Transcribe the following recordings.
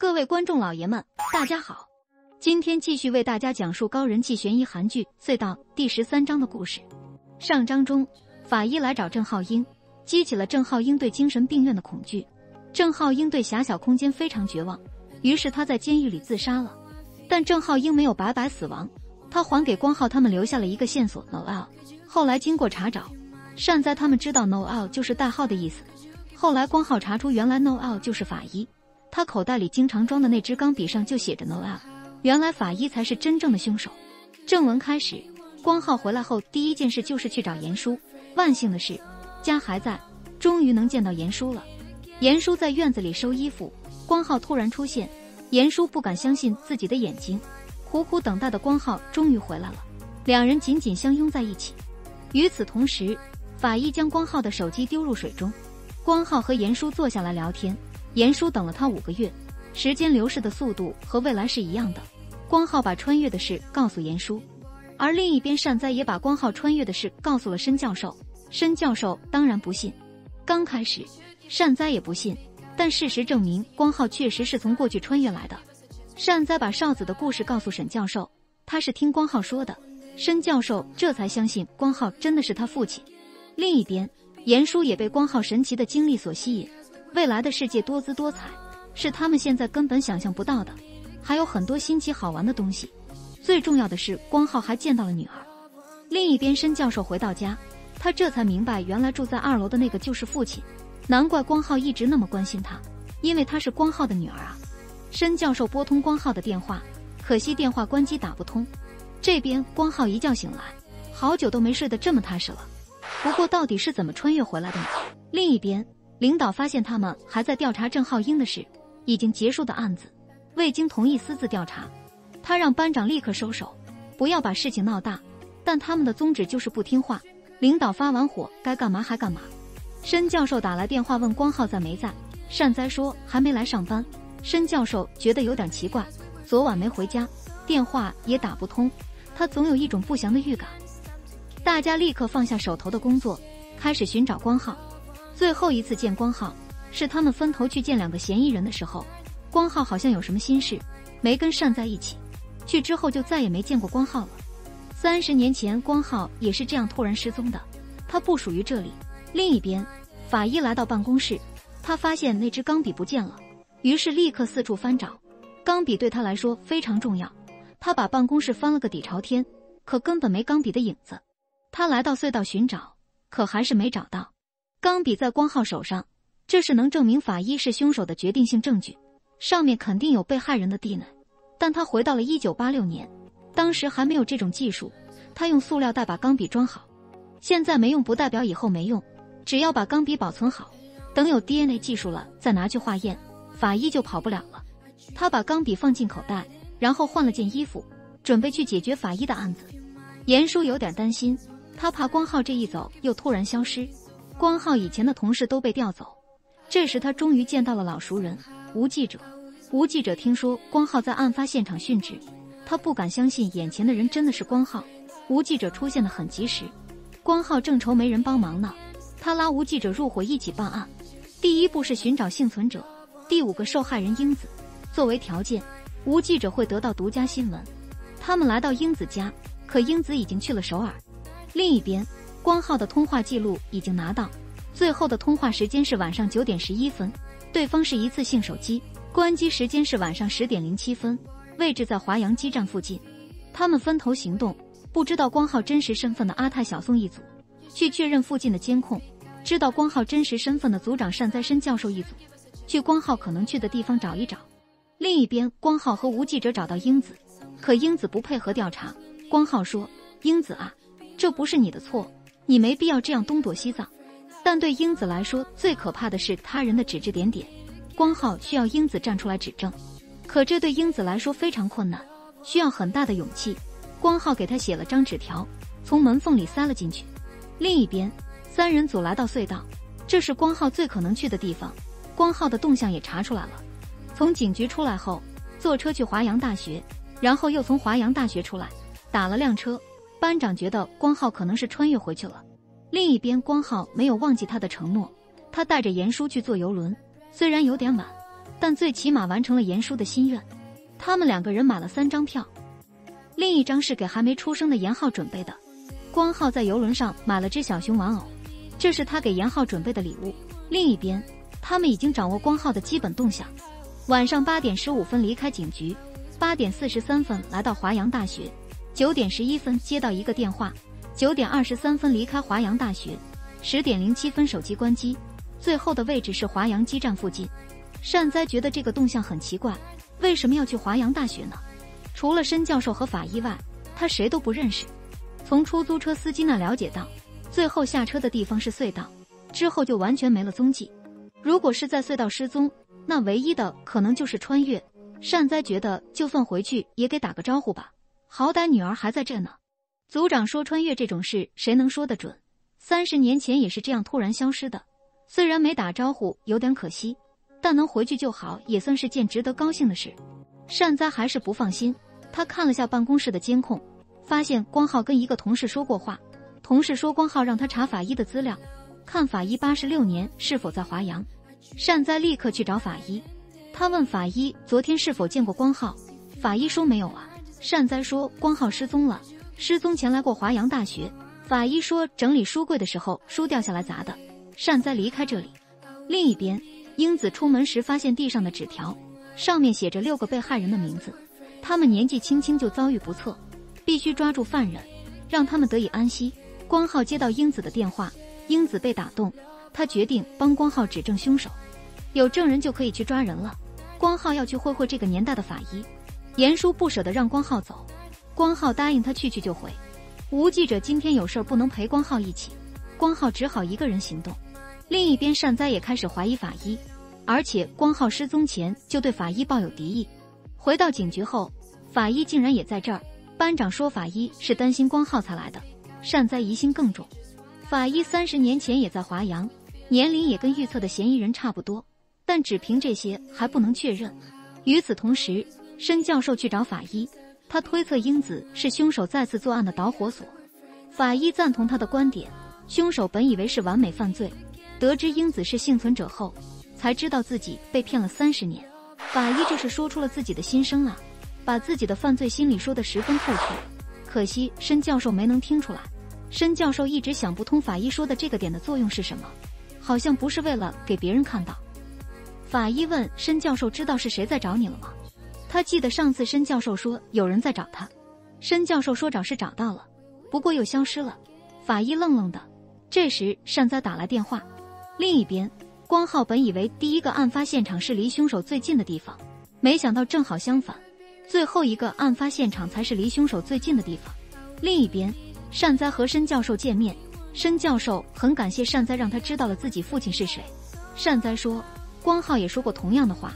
各位观众老爷们，大家好！今天继续为大家讲述高人气悬疑韩剧《隧道》第13章的故事。上章中，法医来找郑浩英，激起了郑浩英对精神病院的恐惧。郑浩英对狭小空间非常绝望，于是他在监狱里自杀了。但郑浩英没有白白死亡，他还给光浩他们留下了一个线索 Noel。后来经过查找，善哉他们知道 Noel 就是代号的意思。后来光浩查出，原来 Noel 就是法医。 他口袋里经常装的那支钢笔上就写着 Noel， 原来法医才是真正的凶手。正文开始，光浩回来后第一件事就是去找严叔。万幸的是，家还在，终于能见到严叔了。严叔在院子里收衣服，光浩突然出现，严叔不敢相信自己的眼睛。苦苦等待的光浩终于回来了，两人紧紧相拥在一起。与此同时，法医将光浩的手机丢入水中，光浩和严叔坐下来聊天。 严叔等了他5个月，时间流逝的速度和未来是一样的。光浩把穿越的事告诉严叔，而另一边善哉也把光浩穿越的事告诉了申教授。申教授当然不信，刚开始善哉也不信，但事实证明光浩确实是从过去穿越来的。善哉把少子的故事告诉沈教授，他是听光浩说的。申教授这才相信光浩真的是他父亲。另一边，严叔也被光浩神奇的经历所吸引。 未来的世界多姿多彩，是他们现在根本想象不到的，还有很多新奇好玩的东西。最重要的是，光浩还见到了女儿。另一边，申教授回到家，他这才明白，原来住在2楼的那个就是父亲，难怪光浩一直那么关心他，因为她是光浩的女儿啊。申教授拨通光浩的电话，可惜电话关机打不通。这边光浩一觉醒来，好久都没睡得这么踏实了。不过到底是怎么穿越回来的呢？另一边。 领导发现他们还在调查郑浩英的事，已经结束的案子，未经同意私自调查。他让班长立刻收手，不要把事情闹大。但他们的宗旨就是不听话。领导发完火，该干嘛还干嘛。申教授打来电话问光浩在没在，善哉说还没来上班。申教授觉得有点奇怪，昨晚没回家，电话也打不通，他总有一种不祥的预感。大家立刻放下手头的工作，开始寻找光浩。 最后一次见光浩是他们分头去见2个嫌疑人的时候，光浩好像有什么心事，没跟善在一起。去之后就再也没见过光浩了。30年前，光浩也是这样突然失踪的，他不属于这里。另一边，法医来到办公室，他发现那支钢笔不见了，于是立刻四处翻找。钢笔对他来说非常重要，他把办公室翻了个底朝天，可根本没钢笔的影子。他来到隧道寻找，可还是没找到。 钢笔在光浩手上，这是能证明法医是凶手的决定性证据，上面肯定有被害人的 DNA。但他回到了1986年，当时还没有这种技术，他用塑料袋把钢笔装好。现在没用不代表以后没用，只要把钢笔保存好，等有 DNA 技术了再拿去化验，法医就跑不了了。他把钢笔放进口袋，然后换了件衣服，准备去解决法医的案子。严叔有点担心，他怕光浩这一走又突然消失。 光浩以前的同事都被调走，这时他终于见到了老熟人吴记者。吴记者听说光浩在案发现场殉职，他不敢相信眼前的人真的是光浩。吴记者出现得很及时，光浩正愁没人帮忙呢，他拉吴记者入伙一起办案。第一步是寻找幸存者，第5个受害人英子。作为条件，吴记者会得到独家新闻。他们来到英子家，可英子已经去了首尔。另一边。 光浩的通话记录已经拿到，最后的通话时间是晚上9点11分，对方是一次性手机，关机时间是晚上10点07分，位置在华阳基站附近。他们分头行动，不知道光浩真实身份的阿泰、小宋一组去确认附近的监控，知道光浩真实身份的组长善哉、申教授一组去光浩可能去的地方找一找。另一边，光浩和吴记者找到英子，可英子不配合调查。光浩说：“英子啊，这不是你的错。” 你没必要这样东躲西藏，但对英子来说，最可怕的是他人的指指点点。光浩需要英子站出来指证，可这对英子来说非常困难，需要很大的勇气。光浩给他写了张纸条，从门缝里塞了进去。另一边，3人组来到隧道，这是光浩最可能去的地方。光浩的动向也查出来了。从警局出来后，坐车去华阳大学，然后又从华阳大学出来，打了辆车。 班长觉得光浩可能是穿越回去了。另一边，光浩没有忘记他的承诺，他带着严叔去坐游轮，虽然有点晚，但最起码完成了严叔的心愿。他们两个人买了3张票，另一张是给还没出生的严浩准备的。光浩在游轮上买了只小熊玩偶，这是他给严浩准备的礼物。另一边，他们已经掌握光浩的基本动向。晚上8点15分离开警局，8点43分来到华阳大学，9点11分接到一个电话，9点23分离开华阳大学，10点07分手机关机。最后的位置是华阳基站附近。善哉觉得这个动向很奇怪，为什么要去华阳大学呢？除了申教授和法医外，他谁都不认识。从出租车司机那了解到，最后下车的地方是隧道，之后就完全没了踪迹。如果是在隧道失踪，那唯一的可能就是穿越。善哉觉得就算回去也得打个招呼吧，好歹女儿还在这呢。组长说穿越这种事谁能说得准？30年前也是这样突然消失的，虽然没打招呼有点可惜，但能回去就好，也算是件值得高兴的事。善哉还是不放心，他看了下办公室的监控，发现光浩跟一个同事说过话，同事说光浩让他查法医的资料，看法医86年是否在华阳。善哉立刻去找法医，他问法医昨天是否见过光浩，法医说没有啊。善哉说光浩失踪了，失踪前来过华阳大学。法医说整理书柜的时候书掉下来砸的。善哉离开这里。另一边，英子出门时发现地上的纸条，上面写着6个被害人的名字，他们年纪轻轻就遭遇不测，必须抓住犯人，让他们得以安息。光浩接到英子的电话，英子被打动，他决定帮光浩指证凶手，有证人就可以去抓人了。光浩要去会会这个年代的法医，严叔不舍得让光浩走，光浩答应他去就回。吴记者今天有事不能陪光浩一起，光浩只好一个人行动。另一边，善哉也开始怀疑法医，而且光浩失踪前就对法医抱有敌意。回到警局后，法医竟然也在这儿。班长说法医是担心光浩才来的，善哉疑心更重。法医30年前也在华阳，年龄也跟预测的嫌疑人差不多，但只凭这些还不能确认。与此同时，申教授去找法医，他推测英子是凶手再次作案的导火索。法医赞同他的观点，凶手本以为是完美犯罪，得知英子是幸存者后，才知道自己被骗了30年。法医这是说出了自己的心声啊，把自己的犯罪心理说得十分透彻。可惜申教授没能听出来，申教授一直想不通法医说的这个点的作用是什么，好像不是为了给别人看到。法医问申教授：“知道是谁在找你了吗？”他记得上次申教授说有人在找他，申教授说找是找到了，不过又消失了。法医愣愣的。这时善哉打来电话。另一边，光浩本以为第一个案发现场是离凶手最近的地方，没想到正好相反，最后一个案发现场才是离凶手最近的地方。另一边，善哉和申教授见面，申教授很感谢善哉让他知道了自己父亲是谁。善哉说光浩也说过同样的话，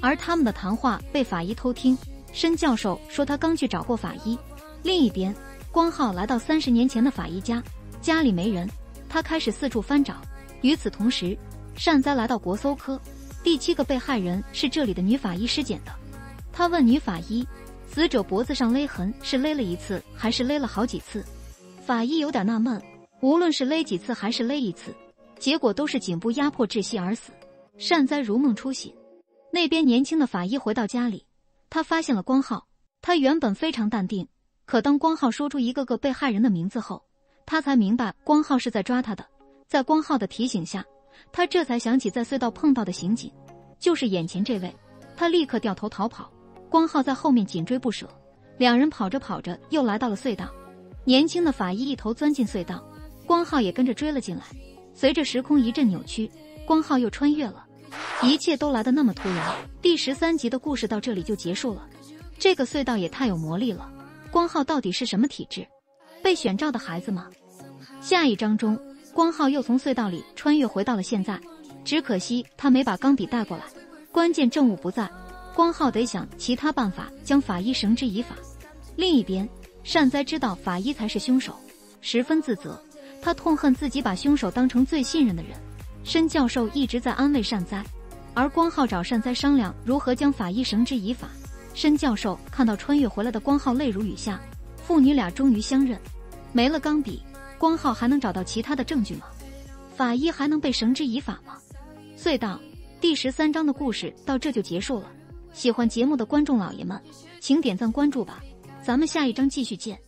而他们的谈话被法医偷听。申教授说他刚去找过法医。另一边，光浩来到30年前的法医家，家里没人，他开始四处翻找。与此同时，善哉来到国搜科，第7个被害人是这里的女法医尸检的。他问女法医，死者脖子上勒痕是勒了一次还是勒了好几次？法医有点纳闷，无论是勒几次还是勒一次，结果都是颈部压迫窒息而死。善哉如梦初醒。那边年轻的法医回到家里，他发现了光浩。他原本非常淡定，可当光浩说出一个个被害人的名字后，他才明白光浩是在抓他的。在光浩的提醒下，他这才想起在隧道碰到的刑警就是眼前这位，他立刻掉头逃跑。光浩在后面紧追不舍，两人跑着跑着又来到了隧道。年轻的法医一头钻进隧道，光浩也跟着追了进来。随着时空一阵扭曲，光浩又穿越了。一切都来得那么突然。第13集的故事到这里就结束了。这个隧道也太有魔力了，光浩到底是什么体质？被选召的孩子吗？下一章中，光浩又从隧道里穿越回到了现在，只可惜他没把钢笔带过来，关键证物不在，光浩得想其他办法将法医绳之以法。另一边，善哉知道法医才是凶手，十分自责，他痛恨自己把凶手当成最信任的人。申教授一直在安慰善哉，而光浩找善哉商量如何将法医绳之以法。申教授看到穿越回来的光浩，泪如雨下，父女俩终于相认。没了钢笔，光浩还能找到其他的证据吗？法医还能被绳之以法吗？隧道第13章的故事到这就结束了。喜欢节目的观众老爷们，请点赞关注吧，咱们下一章继续见。